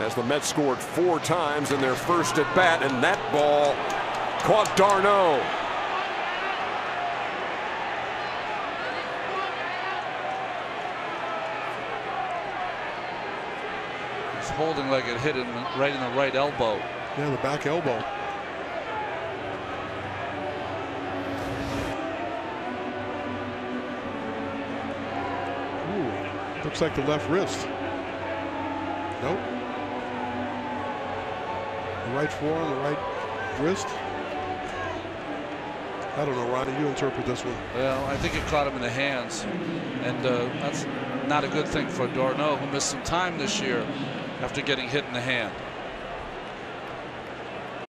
as the Mets scored 4 times in their first at bat, and that ball caught d'Arnaud. His holding leg had hit him right in the right elbow. Yeah, the back elbow. Looks like the left wrist. Nope. The right forearm, the right wrist. I don't know, Ronnie. You interpret this one. Well, I think it caught him in the hands, and that's not a good thing for d'Arnaud, who missed some time this year after getting hit in the hand.